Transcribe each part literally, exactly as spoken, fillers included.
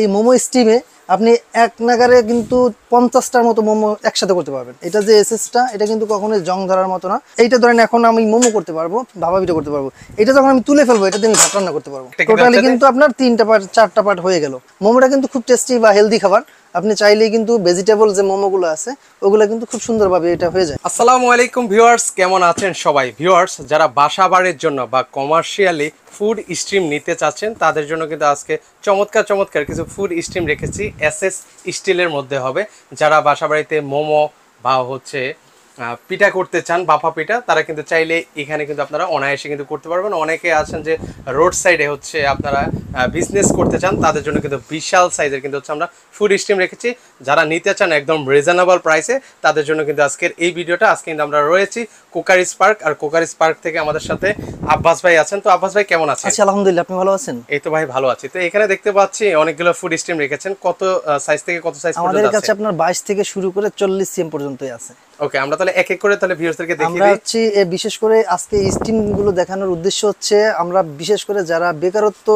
এই মোমো স্টিমে আপনি এক নাগারে কিন্তু পঞ্চাশটার মতো মোমো একসাথে করতে পারবেন। এটা যে এসএসটা এটা কিন্তু কখনোই জং ধরার মতো না। এইটা ধরেন এখন আমি মোমো করতে পারবো, ভাবা পিঠা করতে পারবো, এটা যখন আমি তুলে ফেলবো এটা দিয়ে আমি ভাত রান্না করতে পারবো। টোটালি কিন্তু আপনার তিনটা পার্ট চারটা পার্ট হয়ে গেল। মোমোটা কিন্তু খুব টেস্টি বা হেলদি খাবার। আপনি চাইলেই কিন্তু ভেজিটেবল যে মোমোগুলো আছে ওগুলো কিন্তু খুব সুন্দরভাবে এটা হয়ে যায়। আসসালামু আলাইকুম ভিউয়ার্স, কেমন আছেন সবাই? ভিউয়ার্স, যারা বাসা বাড়ির জন্য বা কমার্শিয়ালি ফুড স্ট্রিম নিতে চাচ্ছেন তাদের জন্য কিন্তু আজকে চমৎকার চমৎকার কিছু ফুড স্ট্রিম রেখেছি। এসএস স্টিলের মধ্যে হবে। যারা বাসা বাড়িতে মোমো বা হচ্ছে পিঠা করতে চান, বাফা পিঠা, তারা কিন্তু চাইলে এখানে কিন্তু আপনারা অনায়াসে কিন্তু করতে পারবেন। অনেকে আছেন যে রোড সাইডে হচ্ছে আপনারা বিজনেস করতে চান, তাদের জন্য কিন্তু বিশাল সাইজের কিন্তু হচ্ছে আমরা ফুড স্ট্রিম রেখেছি। যারা নিতে চান একদম রিজনেবল প্রাইসে তাদের জন্য কিন্তু আজকের এই ভিডিওটা। আজকে কিন্তু আমরা রয়েছি কুকারিস পার্ক, আর কুকারিস পার্ক থেকে আমাদের সাথে আব্বাস ভাই আছেন। তো আব্বাস ভাই কেমন আছেন? আচ্ছা, আলহামদুলিল্লাহ। আপনি ভালো আছেন? এই তো ভাই ভালো আছি। তো এখানে দেখতে পাচ্ছি অনেকগুলো ফুড স্ট্রিম রেখেছেন। কত সাইজ থেকে কত সাইজ পর্যন্ত আছে? আমাদের কাছে আপনার বাইশ থেকে শুরু করে চল্লিশ সিএম পর্যন্তই আছে। ওকে, আমরা তাহলে এক এক করে তাহলে ভিউয়ারদেরকে দেখিয়ে দিচ্ছি। বিশেষ করে আজকে এই স্টিমগুলো দেখানোর উদ্দেশ্য হচ্ছে আমরা বিশেষ করে যারা বেকারত্ব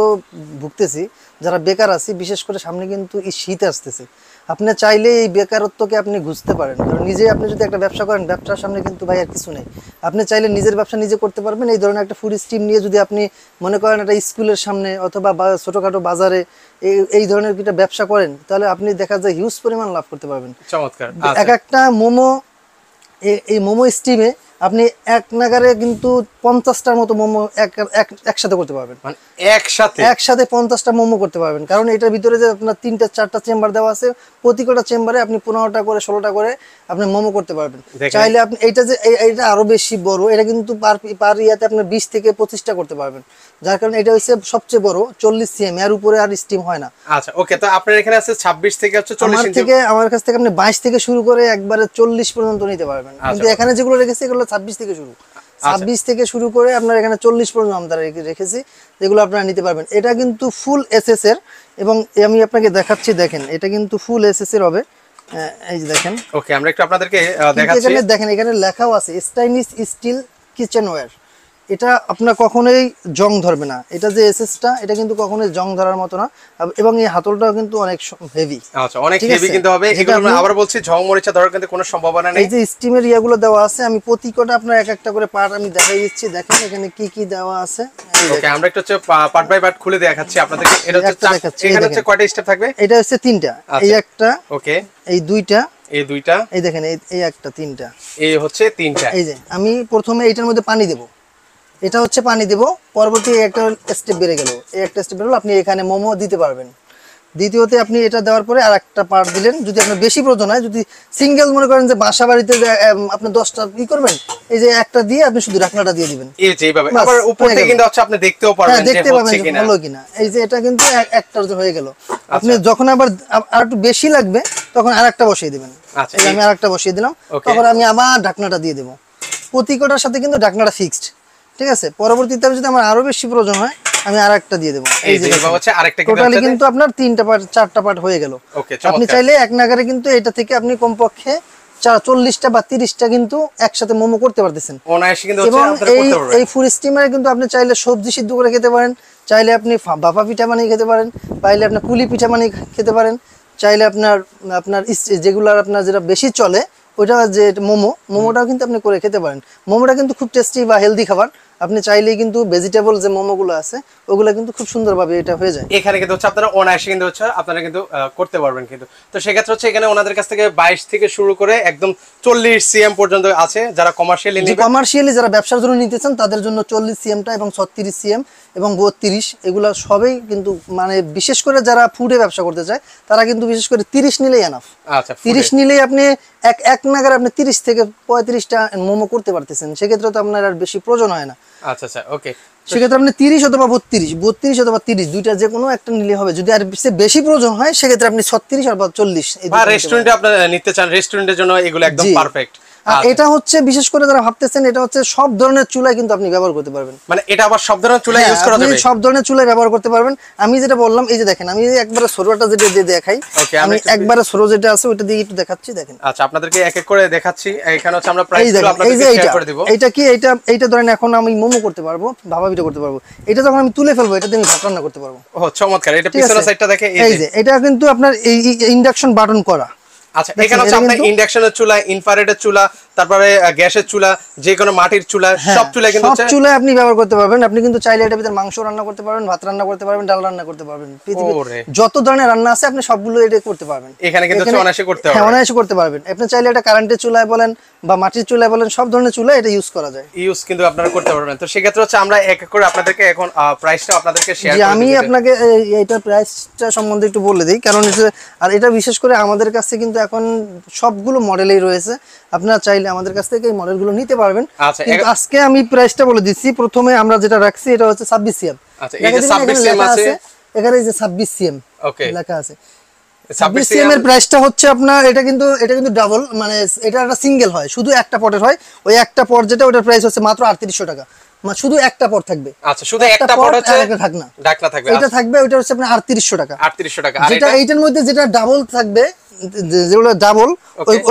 ভুগতেছি, যারা বেকার আছি, বিশেষ করে সামনে কিন্তু এই শীত আসতেছে, আপনি চাইলে এই বেকারত্বকে আপনি ঘুষতে পারেন। কারণ নিজে আপনি যদি একটা ব্যবসা করেন, ব্যবসার সামনে কিন্তু ভাই আর কিছু নেই। আপনি চাইলে নিজের ব্যবসা নিজে করতে পারবেন। এই ধরনের একটা ফুড স্ট্রিম নিয়ে যদি আপনি মনে করেন একটা স্কুলের সামনে অথবা ছোটোখাটো বাজারে এই এই ধরনের একটা ব্যবসা করেন, তাহলে আপনি দেখা যায় হিউজ পরিমাণ লাভ করতে পারবেন। চমৎকার। এক একটা মোমো, এই মোমো স্টিমে আপনি এক নাগারে কিন্তু পঞ্চাশটার মতো মোমো একসাথে করতে পারবেন। মানে একসাথে একসাথে পঞ্চাশটা মোমো করতে পারবেন। কারণ এটার ভিতরে যে আপনার তিনটা চারটা চেম্বার দেওয়া আছে, প্রতি কটা চেম্বারে আপনি পনেরোটা করে ষোলোটা করে আপনি মোমো করতে পারবেন। চাইলে আপনি এইটা যে এটা আরো বেশি বড়, এটা কিন্তু পার পার ইয়াতে আপনার বিশ থেকে পঁচিশটা করতে পারবেন। যার কারণে এটা হচ্ছে সবচেয়ে বড়, চল্লিশ সিএম, এর উপরে আর স্টিম হয় না। আচ্ছা, ওকে। তো আপনার এখানে আছে ছাব্বিশ থেকে হচ্ছে চল্লিশ থেকে, আমার কাছ থেকে আপনি বাইশ থেকে শুরু করে একবারে চল্লিশ পর্যন্ত নিতে পারবেন। কিন্তু এখানে যেগুলো রেখেছি এগুলো ছাব্বিশ থেকে শুরু, ছাব্বিশ থেকে শুরু করে আপনার এখানে চল্লিশ পর্যন্ত আমরা রেখেছি, যেগুলো আপনারা নিতে পারবেন। এটা কিন্তু ফুল এসএস এর, এবং আমি আপনাকে দেখাচ্ছি। দেখেন, এটা কিন্তু ফুল এসএস এর হবে। এই যে দেখেন। ওকে, আমরা একটু আপনাদেরকে দেখাচ্ছি। এখানে দেখেন, এখানে লেখাও আছে স্টেইনলেস স্টিল কিচেনওয়্যার। এটা আপনার কখনোই জং ধরবে না। এটা যে এসএসটা এটা কিন্তু কখনোই জং ধরার মতো না, এবং এই হাতলটাও কিন্তু অনেক হেভি। আচ্ছা, অনেক হেভি কিন্তু হবে। এগুলো আমরা আবার বলছি, জং মরিচা ধরার কিন্তু কোনো সম্ভাবনা নেই। এই যে স্টিমের ইয়াগুলো দেওয়া আছে, আমি প্রতিটা আপনার এক একটা করে পার্ট আমি দেখাই দিচ্ছি। দেখেন এখানে কি কি দেওয়া আছে। ওকে, আমরা একটু হচ্ছে পার্ট বাই পার্ট খুলে দেখাচ্ছি আপনাদেরকে। এটা হচ্ছে এখানে হচ্ছে কয়টা স্টেপ থাকবে? এটা হচ্ছে তিনটা। এই একটা, ওকে, এই দুইটা, এই দুইটা, এই দেখেন এই একটা, তিনটা, এই হচ্ছে তিনটা। এই যে আমি প্রথমে এইটার মধ্যে পানি দেব, এটা হচ্ছে পানি দেব, পরবর্তী একটা স্টেপ বেড়ে গেল, এই একটা স্টেপ বেরোলো, আপনি এখানে মোমো দিতে পারবেন। দ্বিতীয়তে আপনি এটা দেওয়ার পরে আর একটা পার্ট দিলেন। যদি আপনার বেশি প্রয়োজন হয়, যদি সিঙ্গেল মনে করেন যে বাসা বাড়িতে আপনি দশটা ই করবেন, এই যে একটা দিয়ে আপনি শুধু ঢাকনাটা দিয়ে দিবেন। এই যে এইভাবে আবার উপর থেকে কিন্তু হচ্ছে আপনি দেখতেও পারবেন যে হচ্ছে কিনা হলো কিনা। এই যে এটা কিন্তু একটা হয়ে গেল। আপনি যখন আবার আর একটু বেশি লাগবে তখন আরেকটা বসিয়ে দিবেন। আচ্ছা, আমি আরেকটা বসিয়ে দিলাম। তখন আমি আবার ঢাকনাটা দিয়ে দেব। প্রতি কোটার সাথে কিন্তু ঢাকনাটা ফিক্সড, ঠিক আছে? পরবর্তীতে যদি আমার আরো বেশি প্রয়োজন হয় আমি আরেকটা দিয়ে দেব। এই যে বাবা হচ্ছে আরেকটা কিন্তু টোটালি কিন্তু আপনার তিনটা পার্ট চারটা পার্ট হয়ে গেল। ওকে, চমৎকার। আপনি চাইলে এক নাগারে কিন্তু এটা থেকে আপনি কমপক্ষে চল্লিশটা বা তিরিশটা কিন্তু একসাথে মোমো করতে পারতেছেন। এই ফুড স্টিমারে কিন্তু আপনি চাইলে সবজি সিদ্ধ করে খেতে পারেন, চাইলে আপনি বাপা পিঠা বানিয়ে খেতে পারেন, চাইলে আপনার পুলি পিঠা বানিয়ে খেতে পারেন, চাইলে আপনার আপনার যেগুলো আপনার যেটা বেশি চলে ওইটা যে মোমো, মোমোটাও কিন্তু আপনি করে খেতে পারেন। মোমোটা কিন্তু খুব টেস্টি বা হেলদি খাবার। আপনি চাইলেই কিন্তু ভেজিটেবল যে মোমোগুলো আছে ওগুলো কিন্তু খুব সুন্দরভাবে এটা হয়ে যায়। এখানে কিন্তু হচ্ছে আপনারা অনায়াসে কিন্তু হচ্ছে আপনারা কিন্তু করতে পারবেন কিন্তু। তো সেক্ষেত্রে হচ্ছে এখানে ওনাদের কাছ থেকে বাইশ থেকে শুরু করে একদম চল্লিশ সিএম পর্যন্ত আছে। যারা কমার্শিয়ালি কমার্শিয়ালি যারা ব্যবসার জন্য নিতে চান তাদের জন্য চল্লিশ সিএমটা এবং ছত্রিশ সিএম এবং বত্রিশ, এগুলো সবই কিন্তু মানে বিশেষ করে যারা ফুডে ব্যবসা করতে চায় তারা কিন্তু বিশেষ করে তিরিশ নিলেই এনাফ। আচ্ছা, তিরিশ নিলেই আপনি এক এক নাগারে আপনি তিরিশ থেকে পঁয়ত্রিশটা মোমো করতে পারতেছেন। সেক্ষেত্রে তো আপনার আর বেশি প্রয়োজন হয় না। আচ্ছা আচ্ছা, ওকে। সেক্ষেত্রে আপনি তিরিশ অথবা বত্রিশ, বত্রিশ অথবা তিরিশ, দুইটা যে কোনো একটা নিলে হবে। যদি আর বেশি প্রয়োজন হয় সেক্ষেত্রে আপনি ছত্রিশ অথবা চল্লিশ। রেস্টুরেন্টে আপনারা নিতে চান, রেস্টুরেন্টের জন্য এগুলো একদম পারফেক্ট। এটা হচ্ছে বিশেষ করে যারা ভাবতেছেন এটা হচ্ছে সব ধরনের চুলায় কিন্তু আপনি ব্যবহার করতে পারবেন, মানে এটা আবার সব ধরনের চুলায় ইউজ করা যাবে, সব ধরনের চুলায় ব্যবহার করতে পারবেন। আমি যেটা বললাম এই যে দেখেন আমি একবারে সরোটা যেটা দিয়ে দেখাই, আমি একবারে সরো যেটা আছে ওটা দিয়ে একটু দেখাচ্ছি দেখেন। আচ্ছা আপনাদেরকে এক এক করে দেখাচ্ছি। এখানে হচ্ছে আমরা প্রাইসগুলো আপনাদেরকে শেয়ার করে দেব। এটা কি এটা এইটা ধরেন এখন আমি মোমো করতে পারবো, ভাপা পিঠা করতে পারবো, এটা যখন আমি তুলে ফেলবো এটা দিয়ে আমি ভাত রান্না করতে পারবো। ও চমৎকার, এটা পিছনের সাইডটা দেখে এই যে এটা কিন্তু আপনার এই ইন্ডাকশন বাটন করা। আচ্ছা এখানে হচ্ছে আপনার ইন্ডাকশনের চুলা, ইনফ্রারেডের চুলা, তারপরে গ্যাসের চুলা, যে কোনো মাটির চুলা, সব চুলায় কিন্তু সব চুলায় আপনি ব্যবহার করতে পারবেন। আপনি কিন্তু চাইলে এটার ভিতর মাংস রান্না করতে পারবেন, ভাত রান্না করতে পারবেন, ডাল রান্না করতে পারবেন, যত ধরনের রান্না আছে আপনি সবগুলো এটা করতে পারবেন। এখানে কিন্তু অনায়াসে করতে পারবেন, অনায়াসে করতে পারবেন। আপনি চাইলে এটা কারেন্টের চুলায় বলেন বা মাটির চুলায় বলেন সব ধরনের চুলায় এটা ইউজ করা যায়, ইউজ কিন্তু আপনারা করতে পারবেন। তো সেক্ষেত্রে হচ্ছে আমরা এক এক করে আপনাদেরকে এখন প্রাইসটা আপনাদেরকে শেয়ার করব। আমি আপনাকে এইটা প্রাইসটা সম্বন্ধে একটু বলে দিই, কারণ আর এটা বিশেষ করে আমাদের কাছে কিন্তু এখন সবগুলো মডেলই রয়েছে, আপনারা চাইলে আমাদের কাছ থেকে এই মডেলগুলো নিতে পারবেন। কিন্তু আজকে আমি প্রাইসটা বলে দিচ্ছি। প্রথমে আমরা যেটা রাখছি এটা হচ্ছে ছাব্বিশ সিএম। আচ্ছা এই যে ছাব্বিশ সিএম আছে, এখানে এই যে ছাব্বিশ সিএম ওকে লেখা আছে। ছাব্বিশ সিএম এর প্রাইসটা হচ্ছে আপনার এটা কিন্তু এটা কিন্তু ডাবল, মানে এটা একটা সিঙ্গেল হয়, শুধু একটা পটের হয়। ওই একটা পট যেটা ওটার প্রাইস হচ্ছে মাত্র আটত্রিশশো টাকা, মানে শুধু একটা পট থাকবে। আচ্ছা শুধু একটা পট হচ্ছে একটা ঢাকনা, ঢাকনা থাকবে, এটা থাকবে ওটা হচ্ছে আপনার আটত্রিশশো টাকা, আটত্রিশশো টাকা। আর এটা এইটার মধ্যে যেটা ডাবল থাকবে যেগুলো ডাবল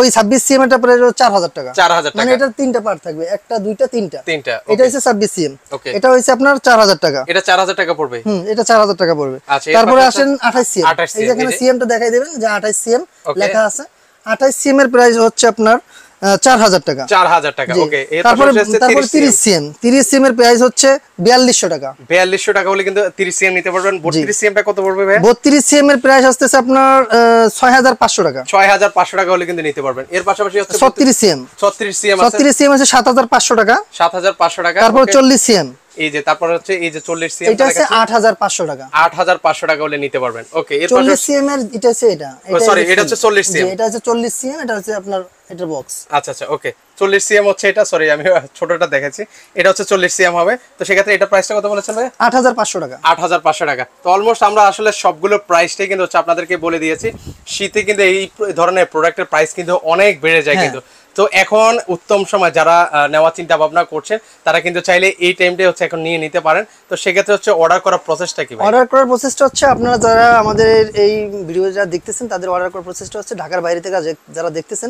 ওই ছাব্বিশ সিএম এর প্রাইস চার হাজার টাকা, চার হাজার টাকা, মানে এটা তিনটা পার্ট থাকবে, একটা দুইটা তিনটা তিনটা। এটা হইছে ছাব্বিশ সিএম, এটা হইছে আপনার চার হাজার টাকা, এটা চার হাজার টাকা পড়বে, হুম এটা চার হাজার টাকা পড়বে। তারপরে আসেন আঠাশ সিএম, এই যে এখানে সিএমটা দেখাই দিবেন যে আঠাশ সিএম লেখা আছে। আঠাশ সিএম এর প্রাইস হচ্ছে আপনার চার হাজার টাকা, চার হাজার টাকা ওকে। তারপরে তারপরে তিরিশ সিএম, তিরিশ সিএম এর প্রাইস হচ্ছে বিয়াল্লিশশো টাকা, বিয়াল্লিশশো টাকা হলে কিন্তু তিরিশ সিএম নিতে পারবেন। বত্রিশ সিএম টা কত পড়বে ভাই? বত্রিশ সিএম এর প্রাইস আসতেছে আপনার ছয় হাজার পাঁচশো টাকা, ছয় হাজার পাঁচশো টাকা হলে কিন্তু নিতে পারবেন। এর পাশাপাশি হচ্ছে ছত্রিশ সিএম, ছত্রিশ সিএম আছে, ছত্রিশ সিএম আছে সাত হাজার পাঁচশো টাকা, সাত হাজার পাঁচশো টাকা। তারপর চল্লিশ সিএম, এই যে তারপর হচ্ছে এই যে চল্লিশ সিএম এটা আছে আট হাজার পাঁচশো টাকা, আট হাজার পাঁচশো টাকা হলে নিতে পারবেন ওকে। এর পাশাপাশি চল্লিশ সিএম এর এটা আছে, এটা সরি এটা হচ্ছে চল্লিশ সিএম, এটা আছে চল্লিশ সিএম, এটা হচ্ছে আপনার এটা বক্স। আচ্ছা আচ্ছা ওকে চল্লিশ সিএম হচ্ছে এটা, সরি আমি ছোটটা দেখাচ্ছি, এটা হচ্ছে চল্লিশ সিএম হবে। তো সেক্ষেত্রে এটা প্রাইসটা কত বলেছেন ভাই? আট হাজার পাঁচশো টাকা, আট হাজার পাঁচশো টাকা। তো অলমোস্ট আমরা আসলে সবগুলো প্রাইসটাই কিন্তু হচ্ছে আপনাদেরকে বলে দিয়েছি। শীতে কিন্তু এই ধরনের প্রোডাক্টের প্রাইস কিন্তু অনেক বেড়ে যায় কিন্তু। তো এখন উত্তম সময় যারা নেওয়ার চিন্তা ভাবনা করছেন তারা কিন্তু চাইলে এই টাইমটাই হচ্ছে এখন নিয়ে নিতে পারেন। তো সেক্ষেত্রে হচ্ছে অর্ডার করার প্রসেসটা কি? অর্ডার করার প্রসেসটা হচ্ছে আপনারা যারা আমাদের এই ভিডিও যারা দেখতেছেন তাদের অর্ডার করার প্রসেসটা হচ্ছে ঢাকার বাইরে থেকে যারা দেখতেছেন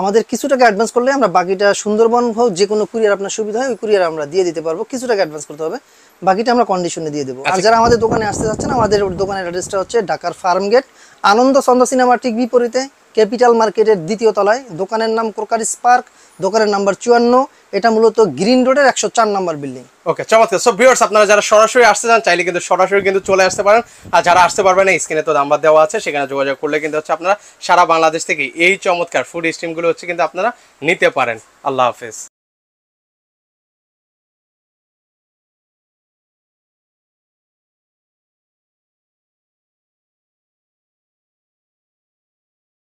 আমাদের কিছু টাকা অ্যাডভান্স করলে আমরা বাকিটা সুন্দরবন হোক যে কোনো কুরিয়ার আপনার সুবিধা হয় ওই কুরিয়ার আমরা দিয়ে দিতে পারবো। কিছু টাকা অ্যাডভান্স করতে হবে, বাকিটা আমরা কন্ডিশনে দিয়ে দেবো। আর যারা আমাদের দোকানে আসতে যাচ্ছেন আমাদের দোকানের অ্যাড্রেসটা হচ্ছে ঢাকার farm gate, Ananda Chandra cinema ঠিক বিপরীতে, ক্যাপিটাল মার্কেটের দ্বিতীয় তলায়। দোকানের নাম ক্রোকারিস পার্ক, দোকানের নাম্বার চুয়ান্ন, এটা মূলত গ্রিন রোডের একশো চার নাম্বার বিল্ডিং। ওকে চমৎকার। সো ভিউয়ার্স আপনারা যারা সরাসরি আসতে চান চাইলে কিন্তু সরাসরি কিন্তু চলে আসতে পারেন, আর যারা আসতে পারবেন না স্ক্রিনে তো নাম্বার দেওয়া আছে সেখানে যোগাযোগ করলে কিন্তু হচ্ছে আপনারা সারা বাংলাদেশ থেকে এই চমৎকার ফুড স্ট্রিমগুলো হচ্ছে কিন্তু আপনারা নিতে পারেন। আল্লাহ হাফেজ।